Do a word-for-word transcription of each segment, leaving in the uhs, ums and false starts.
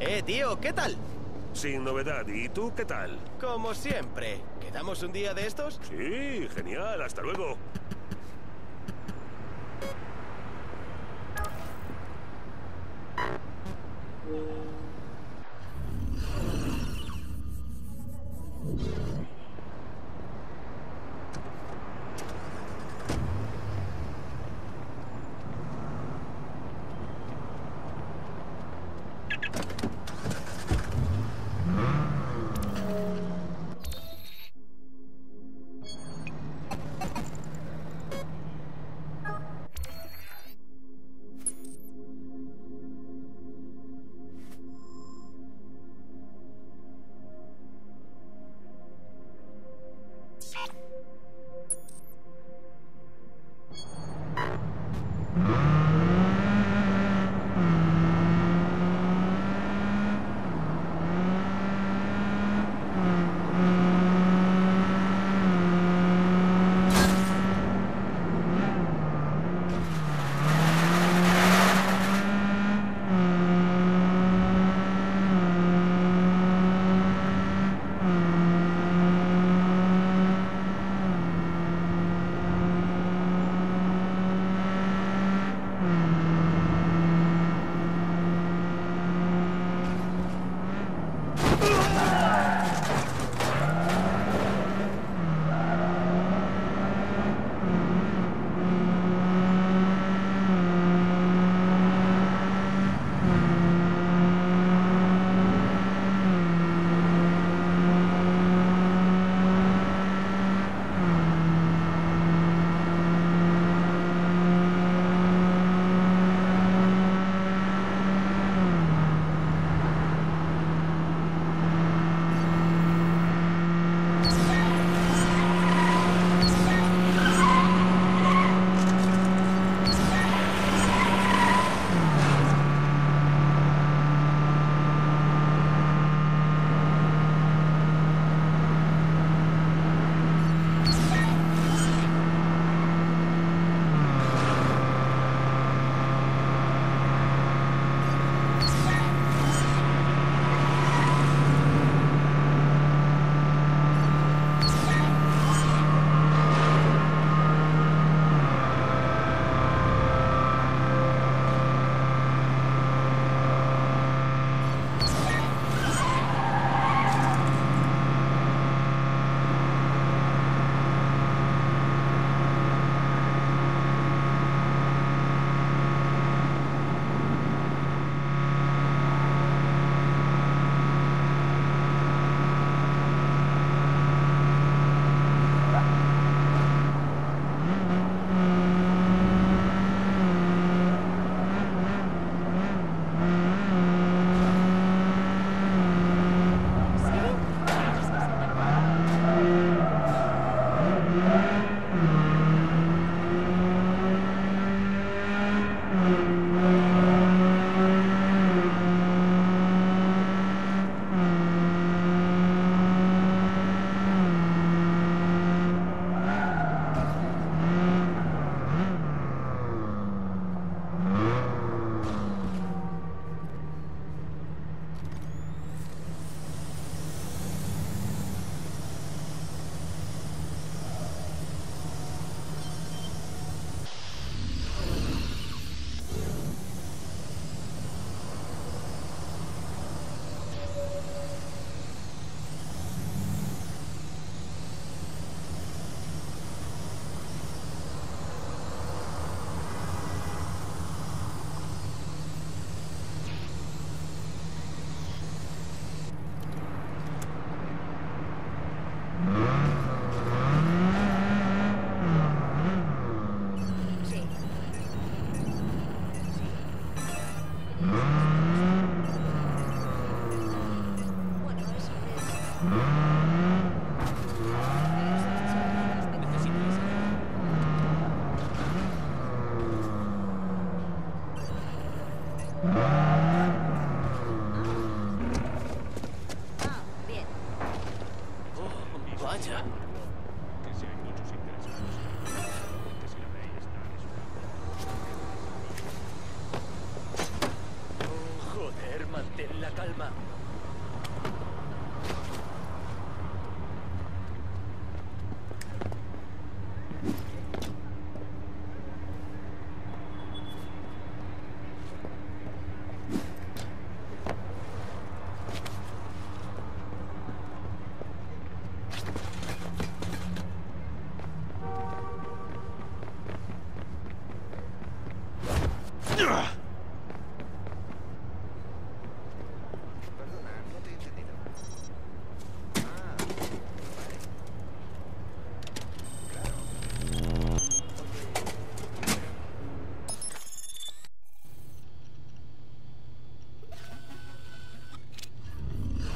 Eh, tío, ¿qué tal? Sin novedad. ¿Y tú qué tal? Como siempre. ¿Quedamos un día de estos? Sí, genial. Hasta luego. calma.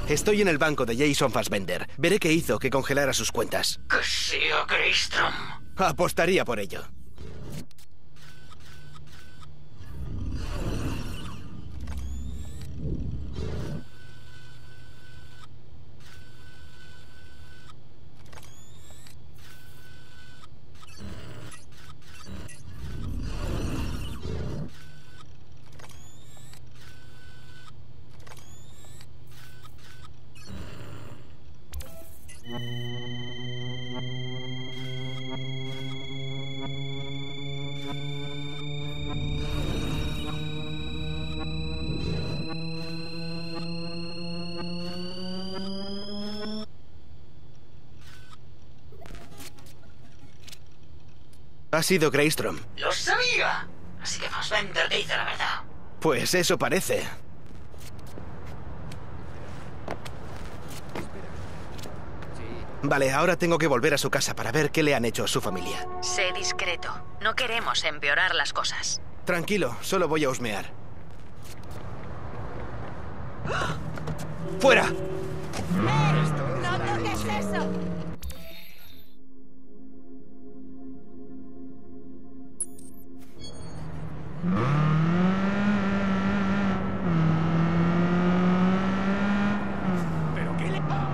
Estoy en el banco de Jason Fassbender. Veré qué hizo que congelara sus cuentas. Que sea Greystrom. Apostaría por ello. Ha sido Greystrom. ¡Lo sabía! Así que Fassbender te hizo la verdad. Pues eso parece. Vale, ahora tengo que volver a su casa para ver qué le han hecho a su familia. Sé discreto. No queremos empeorar las cosas. Tranquilo, solo voy a husmear. ¡Ah! ¡Fuera! ¡Hey! ¡No toques eso! ¿Pero qué le pasa?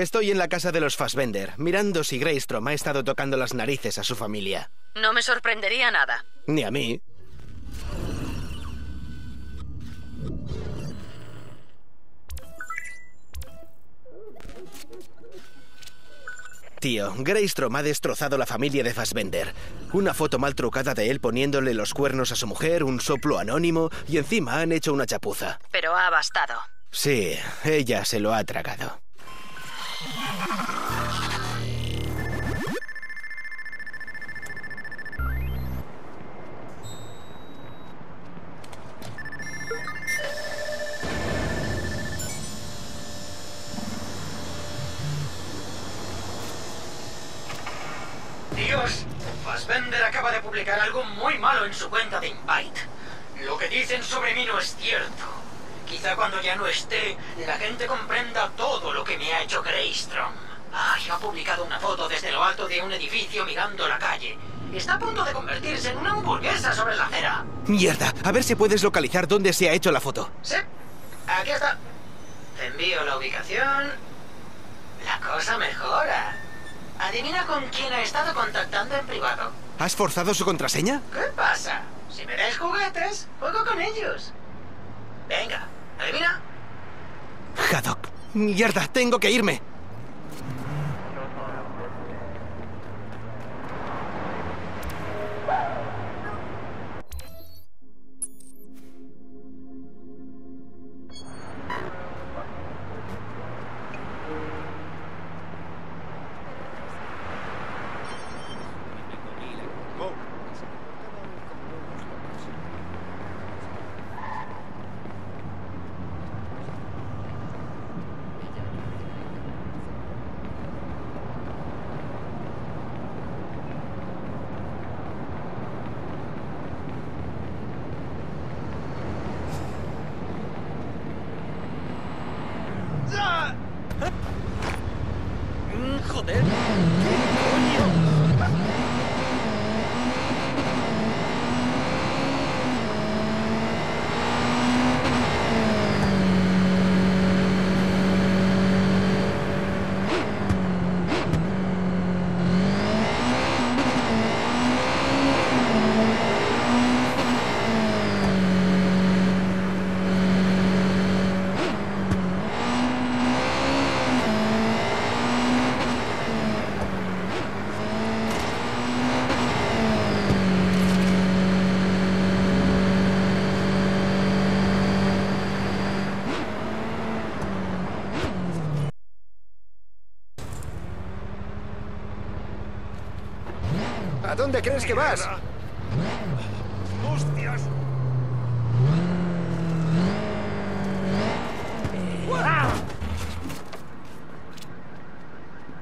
Estoy en la casa de los Fassbender, mirando si Greystrom ha estado tocando las narices a su familia. No me sorprendería nada. Ni a mí. Tío, Greystrom ha destrozado la familia de Fassbender. Una foto mal trucada de él poniéndole los cuernos a su mujer, un soplo anónimo y encima han hecho una chapuza. Pero ha bastado. Sí, ella se lo ha tragado. Dios, Fassbender acaba de publicar algo muy malo en su cuenta de Invite. Lo que dicen sobre mí no es cierto. Quizá cuando ya no esté, la gente comprenda todo lo que me ha hecho Greystrom. Ay, ha publicado una foto desde lo alto de un edificio mirando la calle. Está a punto de convertirse en una hamburguesa sobre la acera. Mierda, a ver si puedes localizar dónde se ha hecho la foto. Sí, aquí está. Te envío la ubicación. La cosa mejora. Adivina con quién ha estado contactando en privado. ¿Has forzado su contraseña? ¿Qué pasa? Si me dais juguetes, juego con ellos. Venga, adivina. Haddock, mierda, tengo que irme. ¿A dónde crees que vas? ¡Hostias!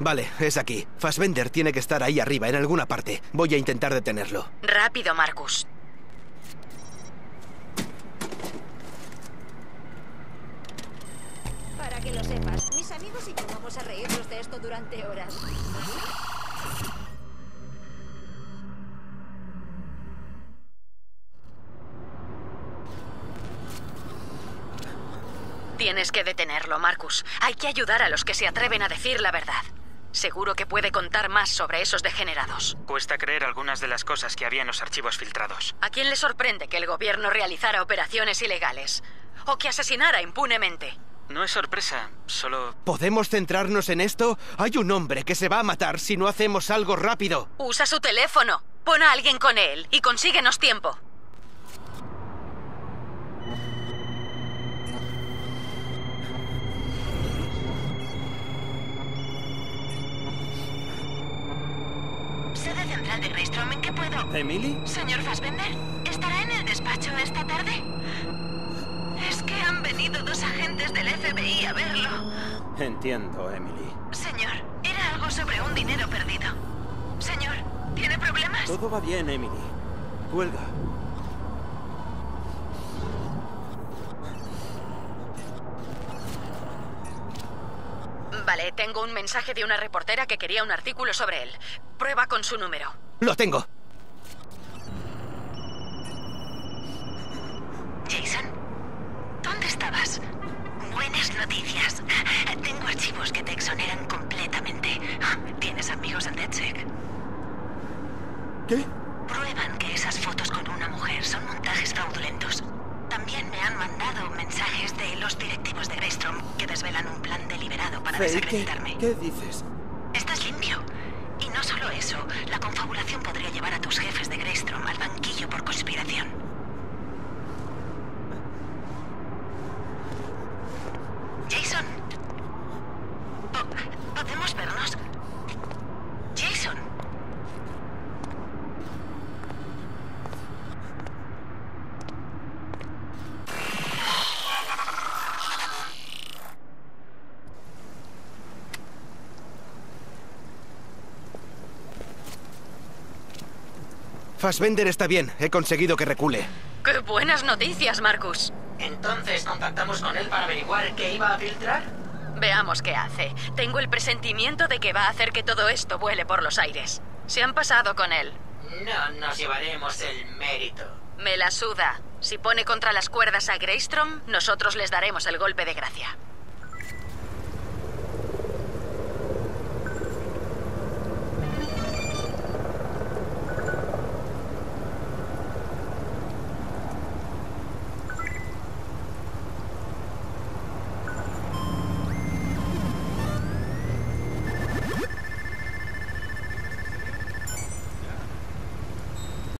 Vale, es aquí. Fassbender tiene que estar ahí arriba, en alguna parte. Voy a intentar detenerlo. Rápido, Marcus. Para que lo sepas, mis amigos y yo vamos a reírnos de esto durante horas. Tienes que detenerlo, Marcus. Hay que ayudar a los que se atreven a decir la verdad. Seguro que puede contar más sobre esos degenerados. Cuesta creer algunas de las cosas que había en los archivos filtrados. ¿A quién le sorprende que el gobierno realizara operaciones ilegales? ¿O que asesinara impunemente? No es sorpresa, solo... ¿Podemos centrarnos en esto? Hay un hombre que se va a matar si no hacemos algo rápido. Usa su teléfono, pon a alguien con él y consíguenos tiempo. Sede central de Greystrom, ¿en qué puedo? ¿Emily? Señor Fassbender, ¿estará en el despacho esta tarde? Es que han venido dos agentes del F B I a verlo. Entiendo, Emily. Señor, era algo sobre un dinero perdido. Señor, ¿tiene problemas? Todo va bien, Emily. Cuelga. Vale, tengo un mensaje de una reportera que quería un artículo sobre él. Prueba con su número. ¡Lo tengo! Jason, ¿dónde estabas? Buenas noticias. Tengo archivos que te exoneran completamente. ¿Tienes amigos en DedSec? ¿Qué? Prueban que esas fotos con una mujer son montajes fraudulentos. También me han mandado mensajes de los directivos de Greystrom que desvelan un plan deliberado para desacreditarme. ¿Qué, ¿Qué dices? Estás limpio. Y no solo eso, la confabulación podría llevar a tus jefes de Greystrom al banquillo por conspiración. Jason. ¿Podemos vernos? Jason. Fassbender está bien. He conseguido que recule. ¡Qué buenas noticias, Marcus! Entonces, ¿contactamos con él para averiguar qué iba a filtrar? Veamos qué hace. Tengo el presentimiento de que va a hacer que todo esto vuele por los aires. Se han pasado con él. No nos llevaremos el mérito. Me la suda. Si pone contra las cuerdas a Greystrom, nosotros les daremos el golpe de gracia.